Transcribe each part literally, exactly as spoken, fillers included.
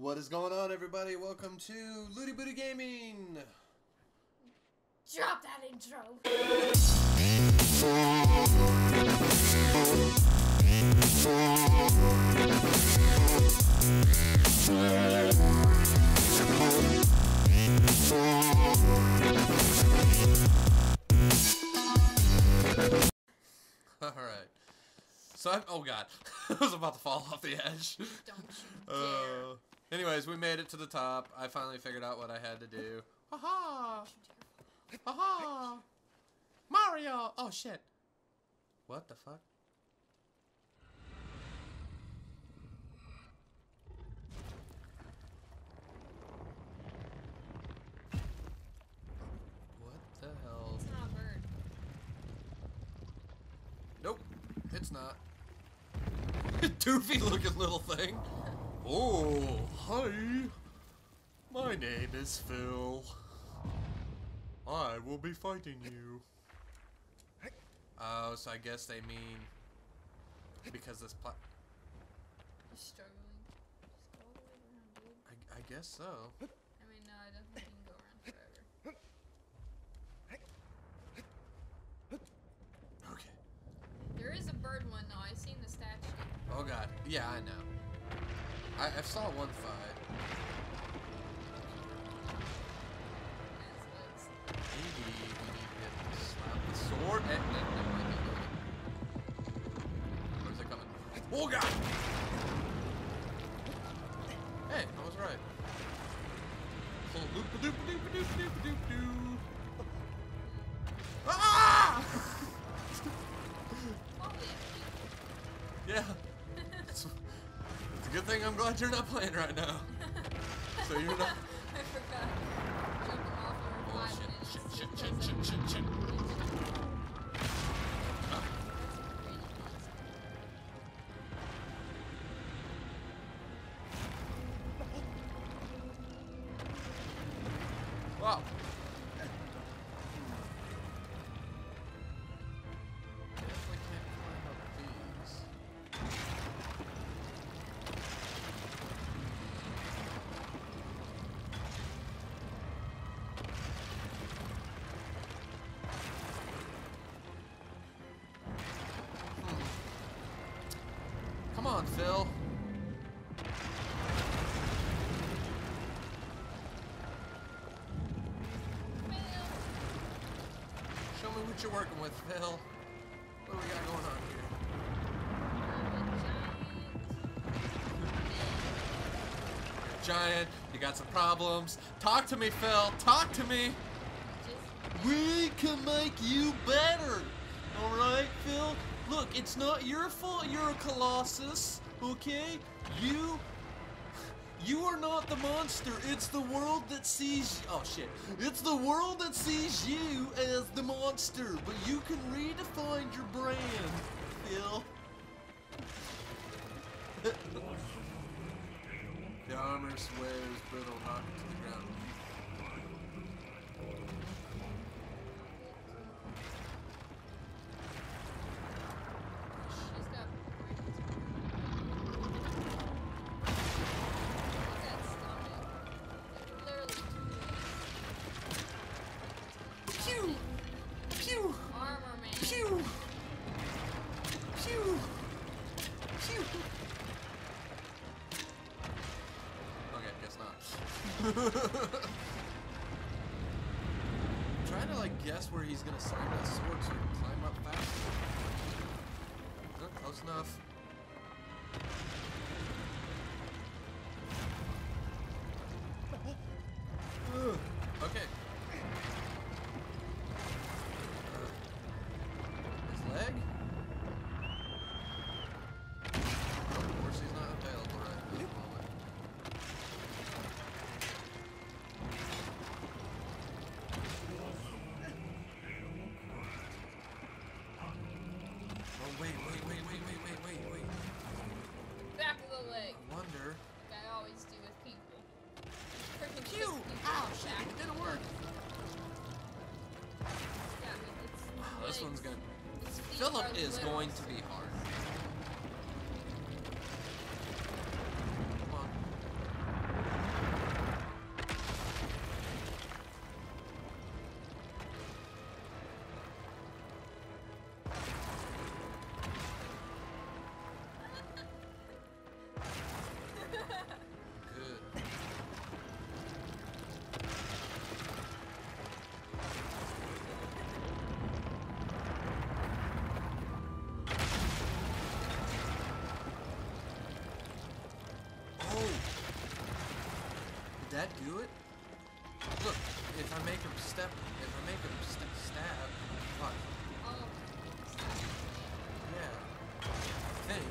What is going on, everybody? Welcome to Looty Booty Gaming! Drop that intro! Alright. So I'm, oh god, I was about to fall off the edge. Don't you dare. Uh, anyways, we made it to the top. I finally figured out what I had to do. Haha! Haha! Mario! Oh shit! What the fuck? What the hell? It's not a bird. Nope, it's not. Doofy looking little thing. Oh, hi. My name is Phil. I will be fighting you. Oh, so I guess they mean because this pla- You're struggling. Just go all the way around, dude. I, I guess so. I mean, no, I don't think you can go around forever. Okay. There is a bird one, though. I've seen the statue. Oh, God. Yeah, I know. I, I saw one fight. Slap the sword. Eh, eh, eh. Where's it coming? Oh, God! Hey, I was right. Ah! Yeah. It's, it's a good thing I'm glad you're not playing right now. So you're not. I forgot. Oh, shit, shit, shit, shit, shit, shit, shit. Wow. Come on, Phil. Phil. Show me what you're working with, Phil. What do we got going on here? You're a giant. You're a giant. You got some problems. Talk to me, Phil. Talk to me. Just... We can make you better. All right, Phil? Look, it's not your fault you're a colossus, okay? You, you are not the monster. It's the world that sees, oh shit. It's the world that sees you as the monster, but you can redefine your brand, Phil. The armor swears brittle, knocked to the ground. I'm trying to like guess where he's gonna slide that sword so he can climb up faster. Not close enough. Okay. Uh, his leg? Of course he's not available right now. Wait, wait, wait, wait, wait, wait, wait, wait. Back of the leg. I wonder. Like I always do with people. Freaking you! Ow, shit, it didn't work. Yeah, it's wow, this one's gonna. Philip is limbs. going to be hard. Come on. that do it? Look, if I make him step, if I make him st stab, fuck. Oh. Yeah. I think.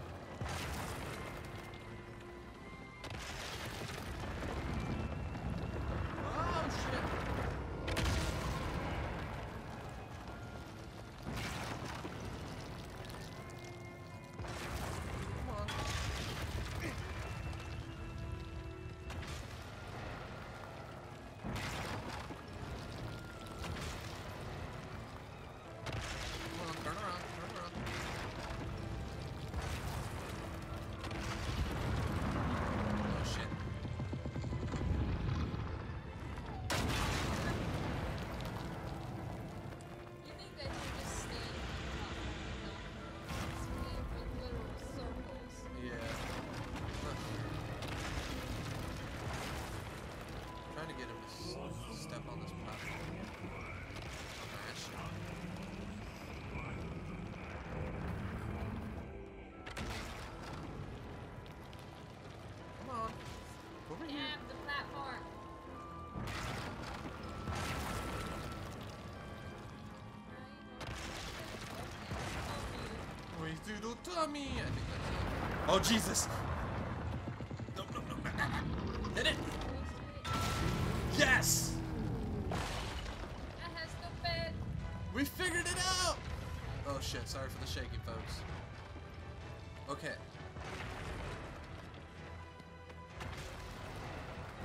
Get it, Tommy. I think that's it. Oh Jesus! No, no, no! Hit it! Yes! We figured it out! Oh shit! Sorry for the shaky, folks. Okay.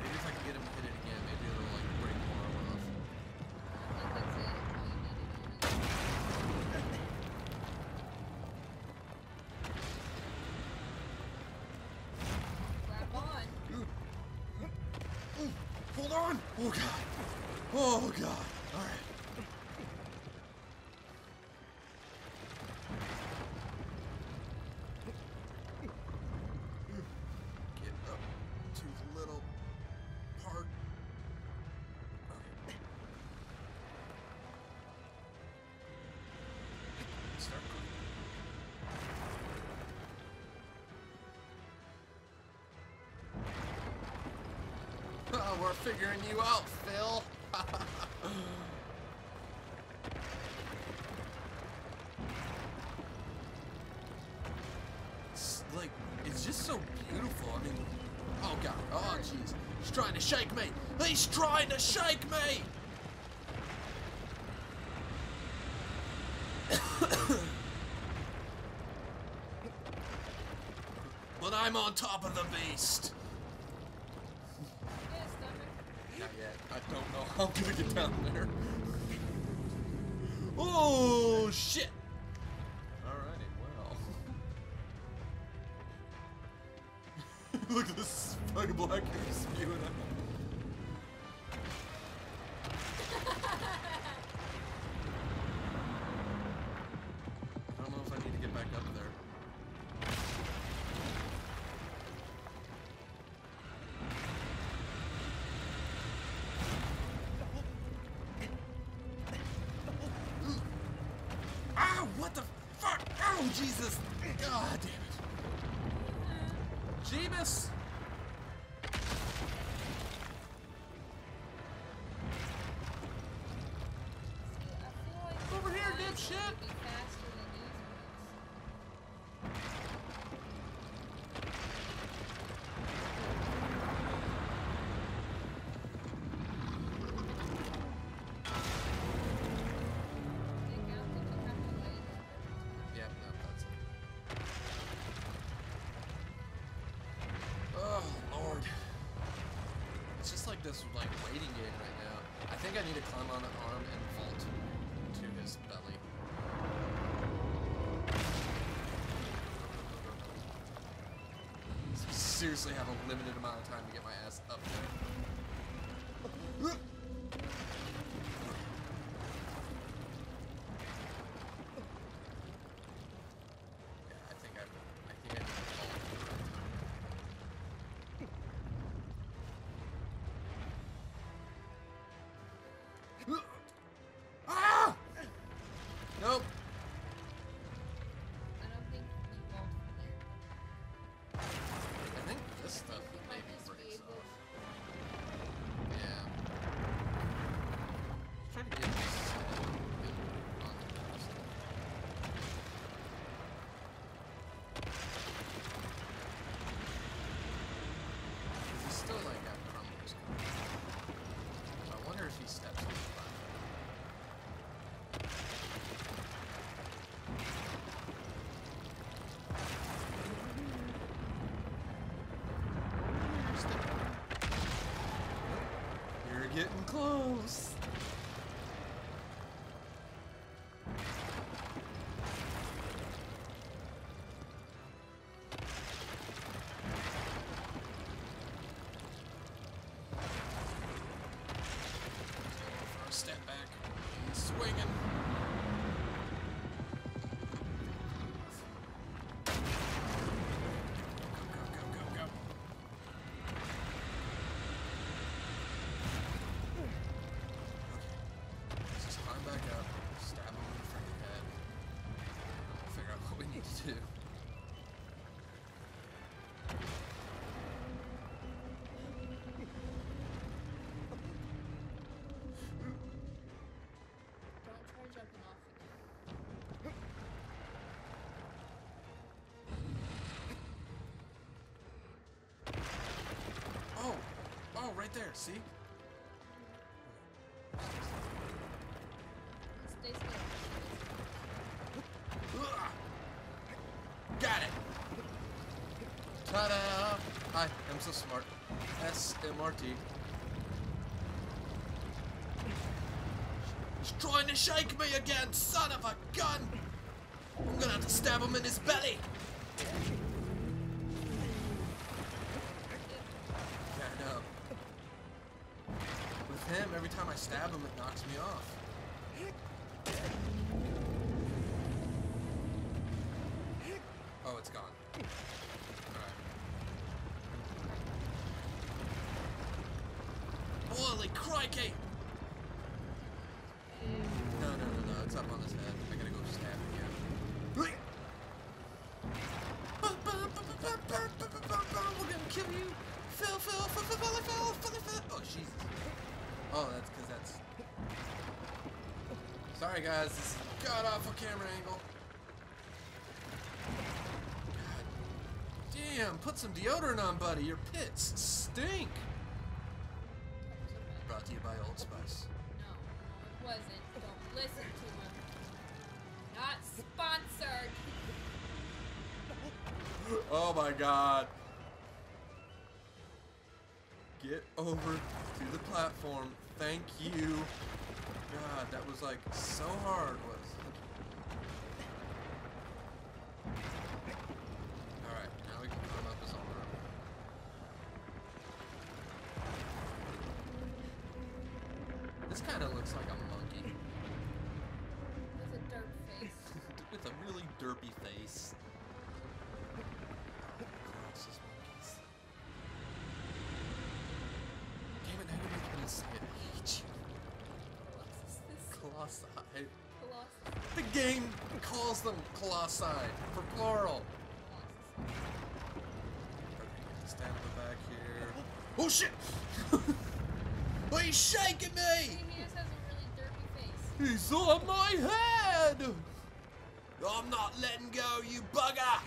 Maybe if I can get him to hit it again, maybe it'll like break more off. I think that's it. Hold on! Oh god! Oh god! Alright. Get up to the little part. Okay. Start going. Oh, we're figuring you out, Phil. It's like, it's just so beautiful. I mean, oh god, oh jeez. He's trying to shake me. He's trying to shake me. But I'm on top of the beast. Not yet. I don't know how I'm gonna get down there. Oh shit! Alright, well. Look at this fucking black hair spewing out. I don't know if I need to get back up there. Jesus! God damn it! Jeebus! Over here, dipshit! This like waiting game right now. I think I need to climb on the arm and vault to his belly. So seriously, have a limited amount of time to get my ass up there. getting close. Step back. He's swinging. Oh, right there, see? Stay still. Got it! Ta-da! Hi, I'm so smart. S M R T. He's trying to shake me again, son of a gun! I'm gonna have to stab him in his belly! Him. Every time I stab him, it knocks me off. Oh, it's gone. Alright. Holy crikey! No, no, no, no. It's up on his head. I gotta go stab him again. We're gonna kill you! Fell, fell, fell, fell, fell, fell, fell. Oh, Jesus. Oh, that's because that's... Sorry guys, this is a god-awful camera angle. God damn, put some deodorant on, buddy. Your pits stink. Brought to you by Old Spice. No, it wasn't. Don't listen to them. Not sponsored. Oh my god. Get over to the platform. Thank you. God, that was like so hard. Was. All right, now we can climb up this armor. This kind of looks like a monkey. With a derp face. With a really derpy face. I hate you. Colossus. Colossi. Colossus. The game calls them colossi for plural. Colossus. Stand in the back here. Oh shit! Well, he's shaking me! He just has a really derpy face. He's on my head! I'm not letting go, you bugger!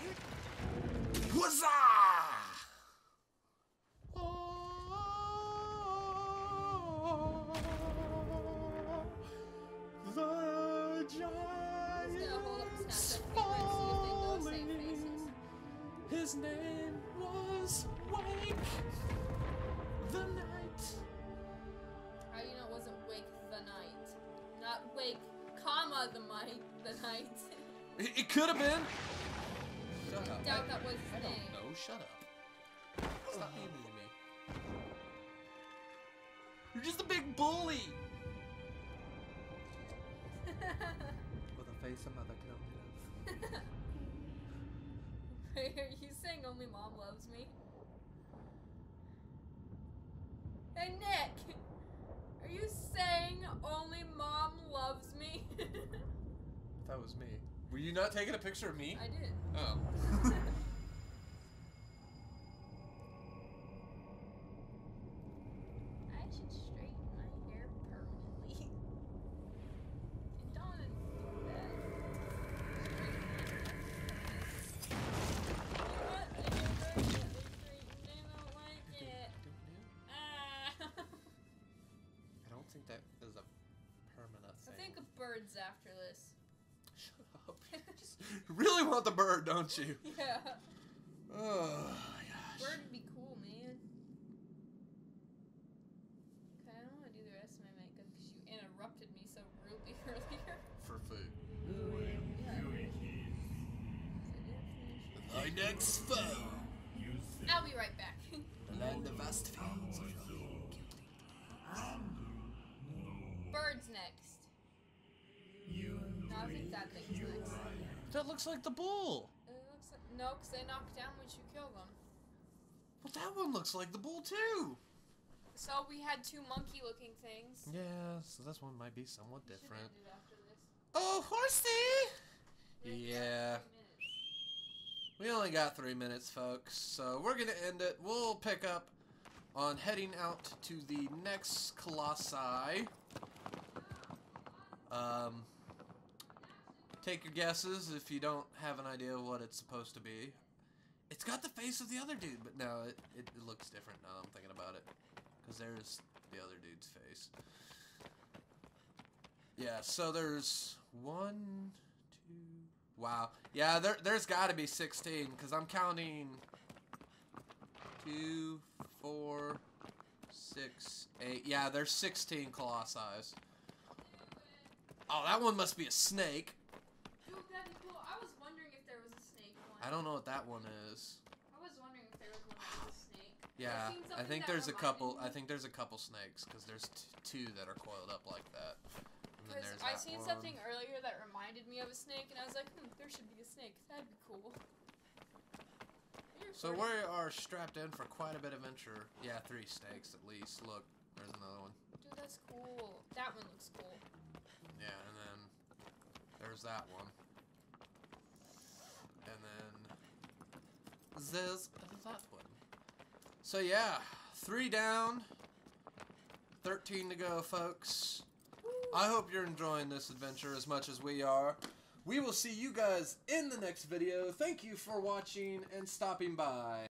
Huzzah! His name was Wake the Night. How do you know it wasn't Wake the Night? Not Wake, comma, the night. The night. It, it could have been. Shut up. I doubt that was his I name. No, shut up. Stop being mean to me. You're just a big bully. With a face a mother can only love. Are you saying only mom loves me? Hey Nick! Are you saying only mom loves me? That was me. Were you not taking a picture of me? I did. Oh. I should straighten my hair permanently. It dawns. That is a permanent thing. I think a bird's after this. Shut up. You just really want the bird, don't you? Yeah. Oh, my gosh. Bird would be cool, man. Okay, I don't want to do next foe. I'll be right back. The land of vast fields of your guilty pleasure. Bird's next. You I think that thing's next. That looks like the bull. It looks like, no, because they knock down once you kill them. Well, that one looks like the bull too. So we had two monkey-looking things. Yeah, so this one might be somewhat different. End it after this. Oh, horsey! Yeah. We only got three minutes, folks, so we're going to end it. We'll pick up on heading out to the next Colossi. Um, take your guesses if you don't have an idea what it's supposed to be. It's got the face of the other dude, but no, it, it, it looks different now that I'm thinking about it. Because there's the other dude's face. Yeah, so there's one, two... Wow. Yeah, there, there's got to be sixteen, because I'm counting two, four, six, eight. Yeah, there's sixteen colossi. Oh, that one must be a snake. Dude, that'd be cool. I was wondering if there was a snake one. I don't know what that one is. I was wondering if there was one that was a snake. Yeah, I think there's a couple. Me. I think there's a couple snakes, because there's t two that are coiled up like that. Because I seen one. something earlier that reminded me of a snake, and I was like, hmm, there should be a snake. That'd be cool. You're so we are strapped in for quite a bit of adventure. Yeah, three snakes at least. Look, there's another one. Dude, that's cool. That one looks cool. Yeah, and then there's that one. And then there's that one. So yeah, three down, thirteen to go, folks. I hope you're enjoying this adventure as much as we are. We will see you guys in the next video. Thank you for watching and stopping by.